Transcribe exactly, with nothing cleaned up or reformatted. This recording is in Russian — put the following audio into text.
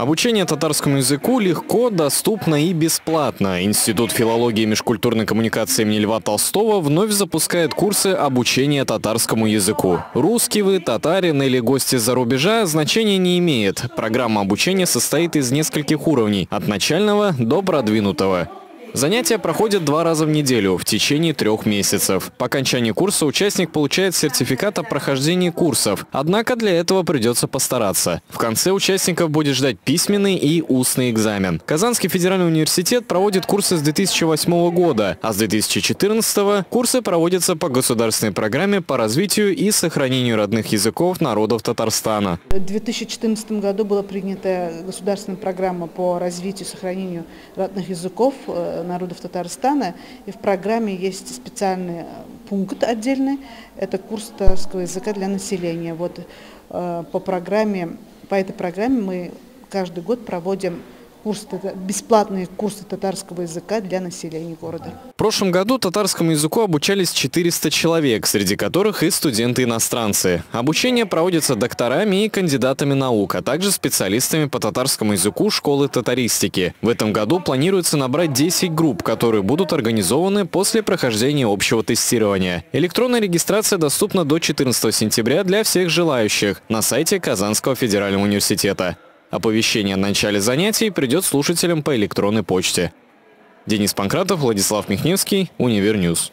Обучение татарскому языку легко, доступно и бесплатно. Институт филологии и межкультурной коммуникации имени Льва Толстого вновь запускает курсы обучения татарскому языку. Русский вы, татарин или гости из-за рубежа значения не имеет. Программа обучения состоит из нескольких уровней – от начального до продвинутого. Занятия проходят два раза в неделю в течение трех месяцев. По окончании курса участник получает сертификат о прохождении курсов. Однако для этого придется постараться. В конце участников будет ждать письменный и устный экзамен. Казанский федеральный университет проводит курсы с две тысячи восьмого года, а с две тысячи четырнадцатого курсы проводятся по государственной программе по развитию и сохранению родных языков народов Татарстана. В две тысячи четырнадцатом году была принята государственная программа по развитию и сохранению родных языков народов Татарстана, и в программе есть специальный пункт отдельный, это курс татарского языка для населения. Вот по программе, по этой программе мы каждый год проводим курсы, бесплатные курсы татарского языка для населения города. В прошлом году татарскому языку обучались четыреста человек, среди которых и студенты-иностранцы. Обучение проводится докторами и кандидатами наук, а также специалистами по татарскому языку школы татаристики. В этом году планируется набрать десять групп, которые будут организованы после прохождения общего тестирования. Электронная регистрация доступна до четырнадцатого сентября для всех желающих на сайте Казанского федерального университета. Оповещение о начале занятий придет слушателям по электронной почте. Денис Панкратов, Владислав Михневский, УниверНьюс.